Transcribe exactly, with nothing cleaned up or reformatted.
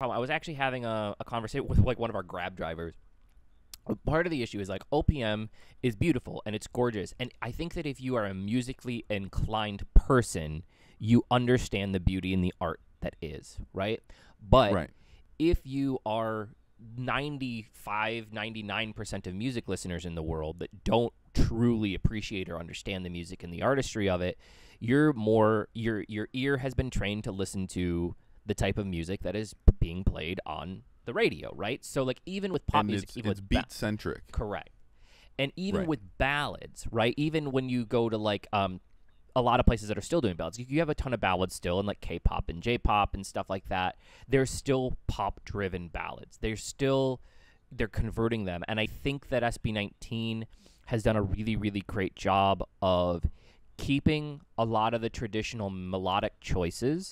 I was actually having a, a conversation with like one of our Grab drivers. Part of the issue is like O P M is beautiful and it's gorgeous, and I think that if you are a musically inclined person, you understand the beauty and the art that is, right? But right. if you are ninety-five, ninety-nine percent of music listeners in the world that don't truly appreciate or understand the music and the artistry of it, you're more your your ear has been trained to listen to the type of music that is being played on the radio, right? So like even with pop and music, it's, even it's beat centric, correct? And even right. with ballads, right? Even when you go to like um a lot of places that are still doing ballads, you have a ton of ballads still, and like K-pop and J-pop and stuff like that. There's still pop-driven ballads. They're still they're converting them, and I think that S B nineteen has done a really, really great job of keeping a lot of the traditional melodic choices